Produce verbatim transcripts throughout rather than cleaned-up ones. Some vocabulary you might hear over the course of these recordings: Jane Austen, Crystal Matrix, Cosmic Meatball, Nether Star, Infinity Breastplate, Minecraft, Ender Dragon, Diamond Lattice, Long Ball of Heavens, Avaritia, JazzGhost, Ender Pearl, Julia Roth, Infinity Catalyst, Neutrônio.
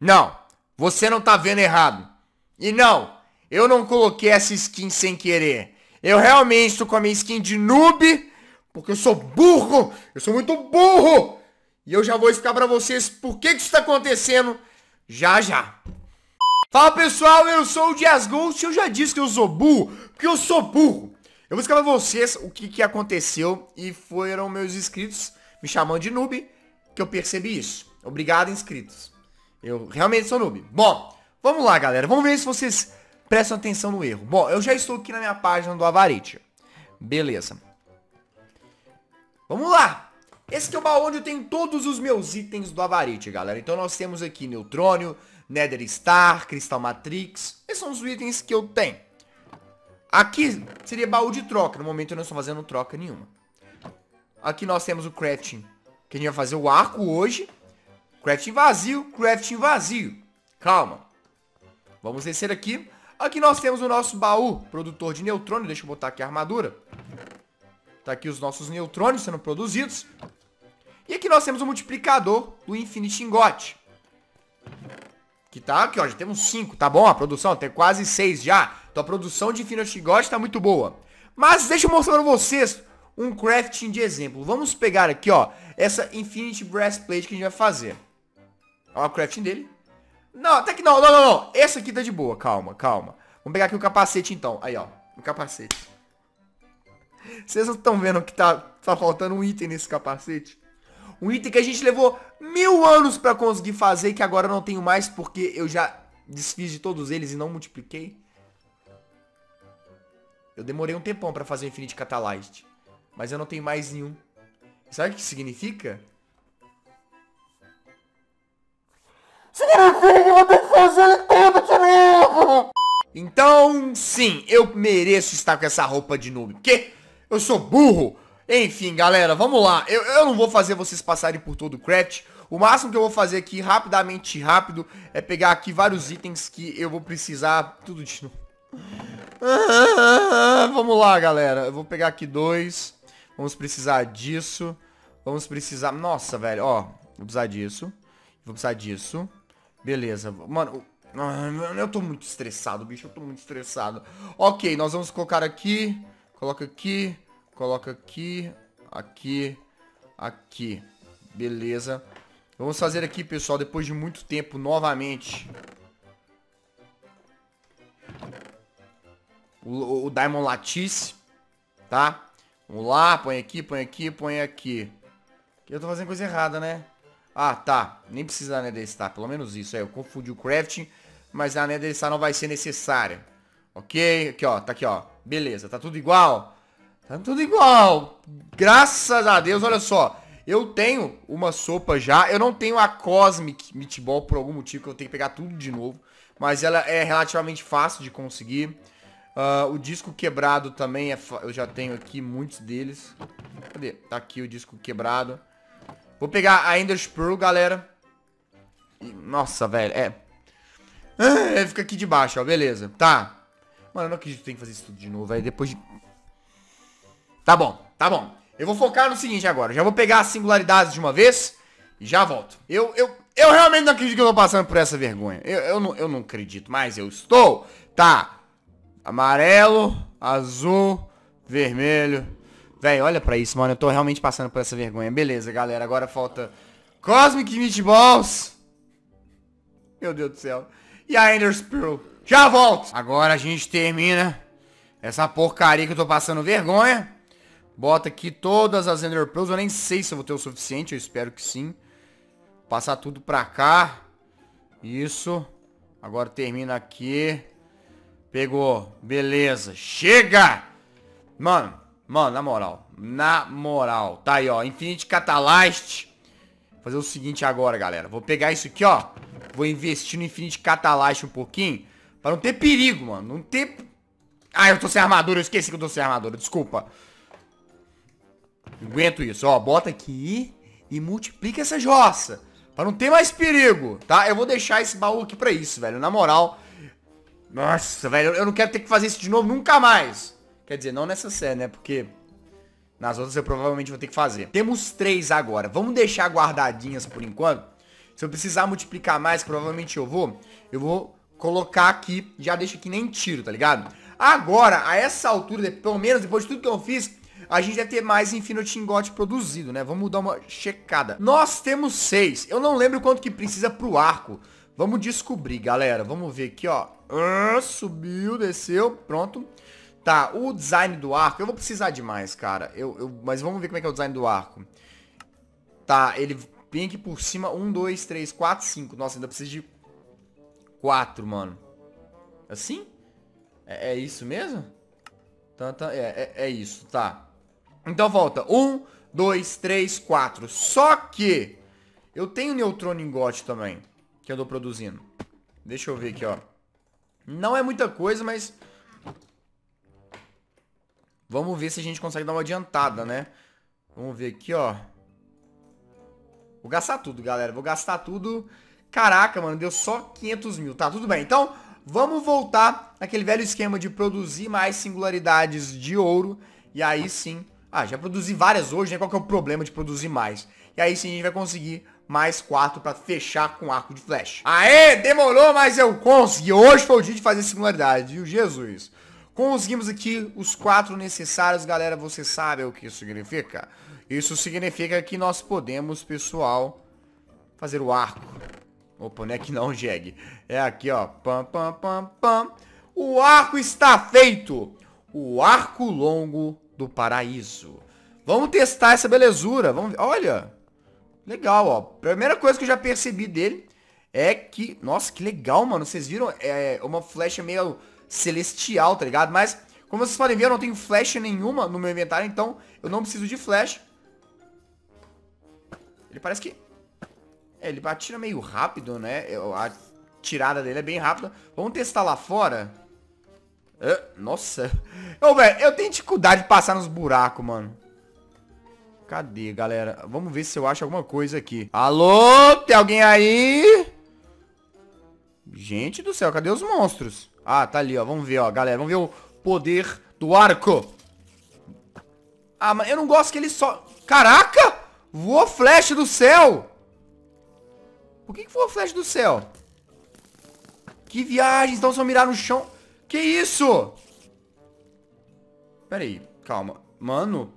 Não, você não tá vendo errado. E não, eu não coloquei essa skin sem querer. Eu realmente tô com a minha skin de noob, porque eu sou burro, eu sou muito burro. E eu já vou explicar pra vocês por que que isso tá acontecendo já já. Fala pessoal, eu sou o JazzGhost e eu já disse que eu sou burro, porque eu sou burro. Eu vou explicar pra vocês o que que aconteceu e foram meus inscritos me chamando de noob que eu percebi isso. Obrigado, inscritos. Eu realmente sou noob. Bom, vamos lá galera, vamos ver se vocês prestam atenção no erro. Bom, eu já estou aqui na minha página do Avaritia. Beleza. Vamos lá. Esse aqui é o baú onde eu tenho todos os meus itens do Avaritia, galera. Então nós temos aqui Neutrônio, Nether Star, Crystal Matrix. Esses são os itens que eu tenho. Aqui seria baú de troca. No momento eu não estou fazendo troca nenhuma. Aqui nós temos o crafting, que a gente vai fazer o arco hoje. Crafting vazio, crafting vazio. Calma. Vamos descer aqui. Aqui nós temos o nosso baú, produtor de neutrônio. Deixa eu botar aqui a armadura. Tá aqui os nossos neutrônios sendo produzidos. E aqui nós temos o multiplicador do Infinity Ingot. Que tá aqui, ó. Já temos cinco, tá bom? A produção tem quase seis já. Então a produção de Infinity Ingot tá muito boa. Mas deixa eu mostrar pra vocês um crafting de exemplo. Vamos pegar aqui, ó, essa Infinity Breastplate que a gente vai fazer. Olha o crafting dele. Não, até que não, não, não, não. Esse aqui tá de boa, calma, calma. Vamos pegar aqui o capacete então. Aí, ó, o capacete. Vocês não estão vendo que tá, tá faltando um item nesse capacete? Um item que a gente levou mil anos pra conseguir fazer e que agora eu não tenho mais porque eu já desfiz de todos eles e não multipliquei. Eu demorei um tempão pra fazer o Infinity Catalyst, mas eu não tenho mais nenhum. Sabe o que significa? Então, sim, eu mereço estar com essa roupa de noob, porque eu sou burro. Enfim, galera, vamos lá. Eu, eu não vou fazer vocês passarem por todo o craft. O máximo que eu vou fazer aqui, rapidamente, rápido, é pegar aqui vários itens que eu vou precisar tudo de novo. Vamos lá, galera. Eu vou pegar aqui dois. Vamos precisar disso. Vamos precisar... Nossa, velho, ó. Vou precisar disso. Vou precisar disso. Beleza. Mano, eu tô muito estressado, bicho. Eu tô muito estressado. Ok, nós vamos colocar aqui. Coloca aqui. Coloca aqui. Aqui. Aqui. Beleza. Vamos fazer aqui, pessoal, depois de muito tempo, novamente. O, o Diamond Lattice. Tá? Vamos lá. Põe aqui, põe aqui, põe aqui. Eu tô fazendo coisa errada, né? Ah, tá. Nem precisa da Nether Star. Pelo menos isso. Aí eu confundi o crafting. Mas a Nether Star não vai ser necessária. Ok? Aqui, ó. Tá aqui, ó. Beleza. Tá tudo igual? Tá tudo igual. Graças a Deus. Olha só. Eu tenho uma sopa já. Eu não tenho a Cosmic Meatball por algum motivo. Que eu tenho que pegar tudo de novo. Mas ela é relativamente fácil de conseguir. Uh, o disco quebrado também é fa... Eu já tenho aqui muitos deles. Cadê? Tá aqui o disco quebrado. Vou pegar a Ender Pearl, galera. Nossa, velho, é. é. Fica aqui de baixo, ó, beleza. Tá. Mano, eu não acredito que tem que fazer isso tudo de novo, velho. Depois de... Tá bom, tá bom. Eu vou focar no seguinte agora. Já vou pegar as singularidades de uma vez e já volto. Eu, eu, eu realmente não acredito que eu tô passando por essa vergonha. Eu, eu, não, eu não acredito, mas eu estou. Tá. Amarelo, azul, vermelho... Véi, olha pra isso, mano. Eu tô realmente passando por essa vergonha. Beleza, galera. Agora falta Cosmic Meatballs. Meu Deus do céu. E a Ender Pearl. Já volto. Agora a gente termina essa porcaria que eu tô passando vergonha. Bota aqui todas as Ender Pearls. Eu nem sei se eu vou ter o suficiente. Eu espero que sim. Passar tudo pra cá. Isso. Agora termina aqui. Pegou. Beleza. Chega. Mano. Mano, na moral, na moral. Tá aí, ó, Infinity Catalyst. Vou fazer o seguinte agora, galera. Vou pegar isso aqui, ó. Vou investir no Infinity Catalyst um pouquinho. Pra não ter perigo, mano. Não ter... Ah, eu tô sem armadura, eu esqueci que eu tô sem armadura, desculpa. Aguento isso, ó. Bota aqui e multiplica essa jossa. Pra não ter mais perigo, tá? Eu vou deixar esse baú aqui pra isso, velho. Na moral. Nossa, velho, eu não quero ter que fazer isso de novo nunca mais. Quer dizer, não nessa série, né? Porque nas outras eu provavelmente vou ter que fazer. Temos três agora. Vamos deixar guardadinhas por enquanto. Se eu precisar multiplicar mais, que provavelmente eu vou, eu vou colocar aqui, já deixo aqui nem tiro, tá ligado? Agora, a essa altura, pelo menos depois de tudo que eu fiz, a gente deve ter mais Infinity Ingot produzido, né? Vamos dar uma checada. Nós temos seis. Eu não lembro quanto que precisa pro arco. Vamos descobrir, galera. Vamos ver aqui, ó. Uh, subiu, desceu, pronto. Tá, o design do arco, eu vou precisar de mais, cara. Eu, eu, mas vamos ver como é que é o design do arco. Tá, ele vem aqui por cima. Um, dois, três, quatro, cinco. Nossa, ainda preciso de quatro, mano. Assim? É, é isso mesmo? Tanta, é, é, é isso, tá. Então volta. Um, dois, três, quatro. Só que eu tenho Neutrônio Ingot também, que eu tô produzindo. Deixa eu ver aqui, ó. Não é muita coisa, mas... vamos ver se a gente consegue dar uma adiantada, né? Vamos ver aqui, ó. Vou gastar tudo, galera. Vou gastar tudo. Caraca, mano. Deu só quinhentos mil. Tá, tudo bem. Então, vamos voltar naquele velho esquema de produzir mais singularidades de ouro. E aí sim... ah, já produzi várias hoje, né? Qual que é o problema de produzir mais? E aí sim a gente vai conseguir mais quatro pra fechar com arco de flecha. Aê! Demorou, mas eu consegui. Hoje foi o dia de fazer singularidade, viu? Jesus! Conseguimos aqui os quatro necessários, galera. Você sabe o que isso significa? Isso significa que nós podemos, pessoal, fazer o arco. Opa, não é que não, jegue. É aqui, ó. Pam, pam, pam, pam. O arco está feito! O arco longo do paraíso. Vamos testar essa belezura. Vamos ver. Olha! Legal, ó. Primeira coisa que eu já percebi dele é que... nossa, que legal, mano. Vocês viram? É uma flecha meio... celestial, tá ligado? Mas, como vocês podem ver, eu não tenho flecha nenhuma no meu inventário, então eu não preciso de flecha. Ele parece que... é, ele atira meio rápido, né? A tirada dele é bem rápida. Vamos testar lá fora? É, nossa. Ô, velho, eu tenho dificuldade de passar nos buracos, mano. Cadê, galera? Vamos ver se eu acho alguma coisa aqui. Alô? Tem alguém aí? Gente do céu, cadê os monstros? Ah, tá ali, ó. Vamos ver, ó, galera. Vamos ver o poder do arco. Ah, mas eu não gosto que ele só... caraca! Voou flecha do céu! Por que que voou flecha do céu? Que viagem! Então só mirar no chão... que isso? Pera aí, calma. Mano...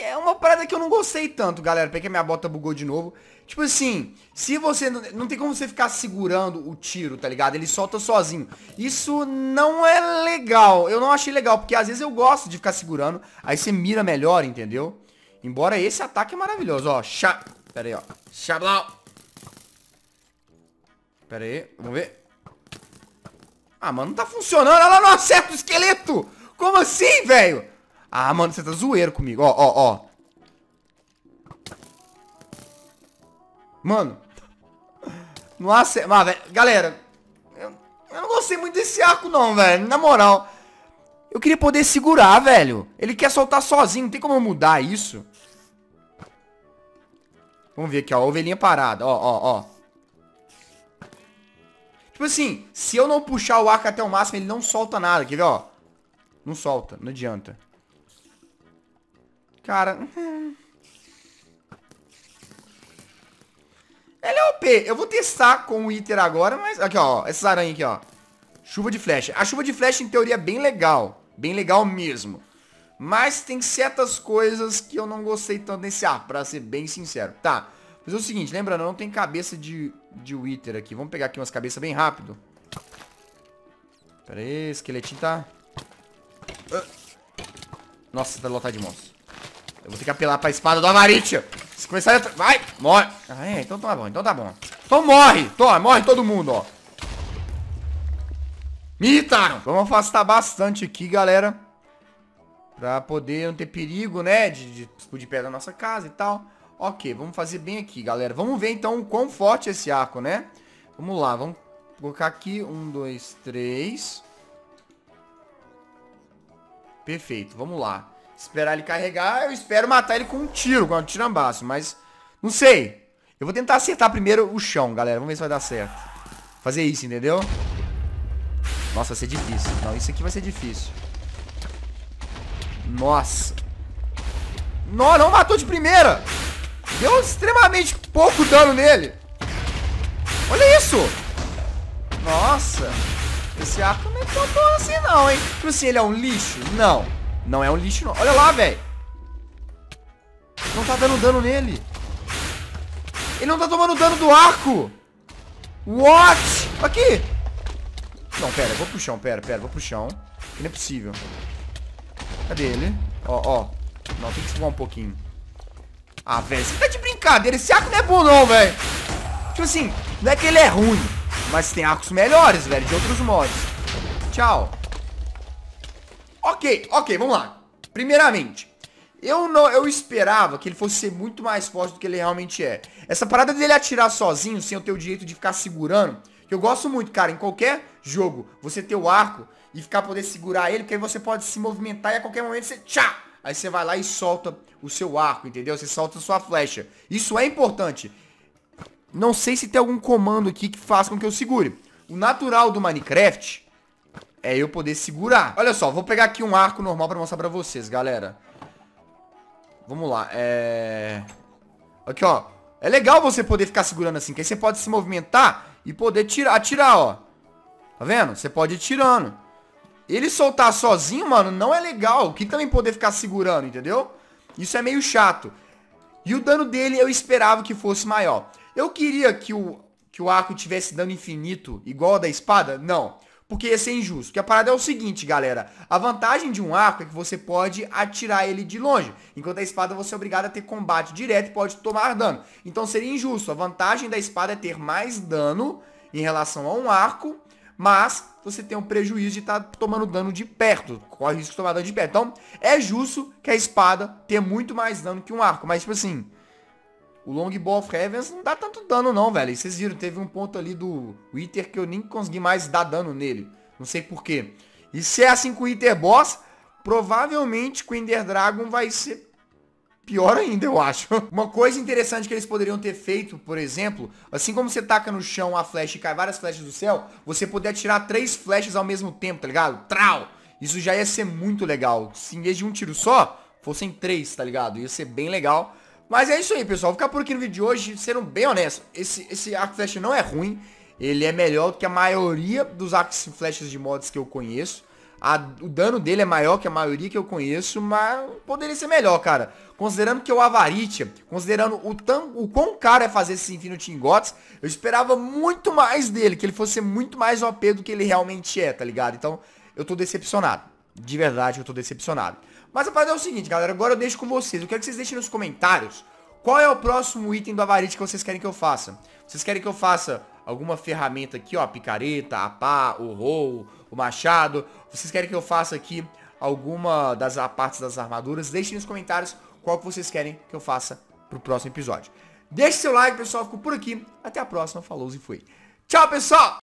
é uma parada que eu não gostei tanto, galera. Porque minha bota bugou de novo. Tipo assim, se você... não tem como você ficar segurando o tiro, tá ligado? Ele solta sozinho. Isso não é legal. Eu não achei legal, porque às vezes eu gosto de ficar segurando. Aí você mira melhor, entendeu? Embora esse ataque é maravilhoso, ó. Chá... pera aí, ó. Xablau. Pera aí, vamos ver. Ah, mano, não tá funcionando. Ela não acerta o esqueleto. Como assim, velho? Ah, mano, você tá zoeiro comigo. Ó, ó, ó. Mano. Não acerta. Ah, velho. Galera, eu, eu não gostei muito desse arco, não, velho. Na moral. Eu queria poder segurar, velho. Ele quer soltar sozinho. Não tem como eu mudar isso. Vamos ver aqui, ó. A ovelhinha parada. Ó, ó, ó. Tipo assim, se eu não puxar o arco até o máximo, ele não solta nada. Quer ver, ó? Não solta. Não adianta. Cara... ele é O P. Eu vou testar com o Iter agora, mas... aqui, ó. Essas aranhas aqui, ó. Chuva de flecha. A chuva de flecha, em teoria, é bem legal. Bem legal mesmo. Mas tem certas coisas que eu não gostei tanto desse ar, pra ser bem sincero. Tá. Mas é o seguinte, lembrando, não tem cabeça de, de Wither aqui. Vamos pegar aqui umas cabeças bem rápido. Pera aí, esqueletinho tá... nossa, tá lotado de monstros. Eu vou ter que apelar pra espada do Avaritia. Se começar a... vai! Morre! Ah, é? Então tá bom, então tá bom. Então morre! Toma, morre todo mundo, ó. Me irritaram! Vamos afastar bastante aqui, galera. Pra poder não ter perigo, né? De, de explodir pedra na nossa casa e tal. Ok, vamos fazer bem aqui, galera. Vamos ver, então, o quão forte é esse arco, né? Vamos lá, vamos colocar aqui. Um, dois, três. Perfeito, vamos lá. Esperar ele carregar, eu espero matar ele com um tiro, com um tirambaço, mas não sei. Eu vou tentar acertar primeiro o chão, galera. Vamos ver se vai dar certo. Fazer isso, entendeu? Nossa, vai ser difícil. Não, isso aqui vai ser difícil. Nossa. Não, não matou de primeira. Deu extremamente pouco dano nele. Olha isso. Nossa. Esse arco não é tão bom assim não, hein? Tipo assim, ele é um lixo? Não. Não é um lixo não. Olha lá, velho. Não tá dando dano nele. Ele não tá tomando dano do arco. What? Aqui. Não, pera. Eu vou pro chão. Pera, pera. Vou pro chão. Não é possível. Cadê ele? Ó, ó. Não, tem que segurar um pouquinho. Ah, velho. Você tá de brincadeira. Esse arco não é bom não, velho. Tipo assim, não é que ele é ruim. Mas tem arcos melhores, velho. De outros mods. Tchau. Ok, ok. Vamos lá. Primeiramente. Eu, não, eu esperava que ele fosse ser muito mais forte do que ele realmente é. Essa parada dele atirar sozinho, sem eu ter o direito de ficar segurando, que eu gosto muito, cara, em qualquer jogo, você ter o arco e ficar poder segurar ele, porque aí você pode se movimentar e a qualquer momento você... Tchá! Aí você vai lá e solta o seu arco, entendeu? Você solta a sua flecha. Isso é importante. Não sei se tem algum comando aqui que faça com que eu segure. O natural do Minecraft é eu poder segurar. Olha só, vou pegar aqui um arco normal pra mostrar pra vocês, galera. Vamos lá, é... Aqui, ó. É legal você poder ficar segurando assim, que aí você pode se movimentar e poder tirar, atirar, ó. Tá vendo? Você pode ir tirando. Ele soltar sozinho, mano, não é legal. Que também poder ficar segurando, entendeu? Isso é meio chato. E o dano dele eu esperava que fosse maior. Eu queria que o, que o arco tivesse dano infinito igual ao da espada? Não. Porque ia ser injusto. Porque a parada é o seguinte, galera. A vantagem de um arco é que você pode atirar ele de longe. Enquanto a espada você é obrigado a ter combate direto e pode tomar dano. Então seria injusto. A vantagem da espada é ter mais dano em relação a um arco. Mas você tem um prejuízo de estar tá tomando dano de perto. Corre o risco de tomar dano de perto. Então é justo que a espada tenha muito mais dano que um arco. Mas tipo assim... O Long Ball of Heavens não dá tanto dano não, velho. Vocês viram, teve um ponto ali do Wither que eu nem consegui mais dar dano nele. Não sei porquê. E se é assim com o Wither Boss, provavelmente com o Ender Dragon vai ser pior ainda, eu acho. Uma coisa interessante que eles poderiam ter feito, por exemplo, assim como você taca no chão a flecha e cai várias flechas do céu, você poder atirar três flechas ao mesmo tempo, tá ligado? Trau! Isso já ia ser muito legal. Se em vez de um tiro só, fossem três, tá ligado? Ia ser bem legal. Mas é isso aí, pessoal. Vou ficar por aqui no vídeo de hoje. Sendo bem honesto, esse, esse arco flecha não é ruim. Ele é melhor do que a maioria dos arcos e flechas de mods que eu conheço. A, o dano dele é maior que a maioria que eu conheço, mas poderia ser melhor, cara. Considerando que o Avaritia, considerando o, tão, o quão caro é fazer esse Infinity Ingots, eu esperava muito mais dele, que ele fosse muito mais O P do que ele realmente é, tá ligado? Então, eu tô decepcionado. De verdade, eu tô decepcionado. Mas a parada é o seguinte, galera, agora eu deixo com vocês. Eu quero que vocês deixem nos comentários qual é o próximo item do Avaritia que vocês querem que eu faça. Vocês querem que eu faça alguma ferramenta aqui, ó, a picareta, a pá, o rolo, o machado. Vocês querem que eu faça aqui alguma das partes das armaduras? Deixem nos comentários qual que vocês querem que eu faça pro próximo episódio. Deixe seu like, pessoal, fico por aqui. Até a próxima, falou e fui. Tchau, pessoal!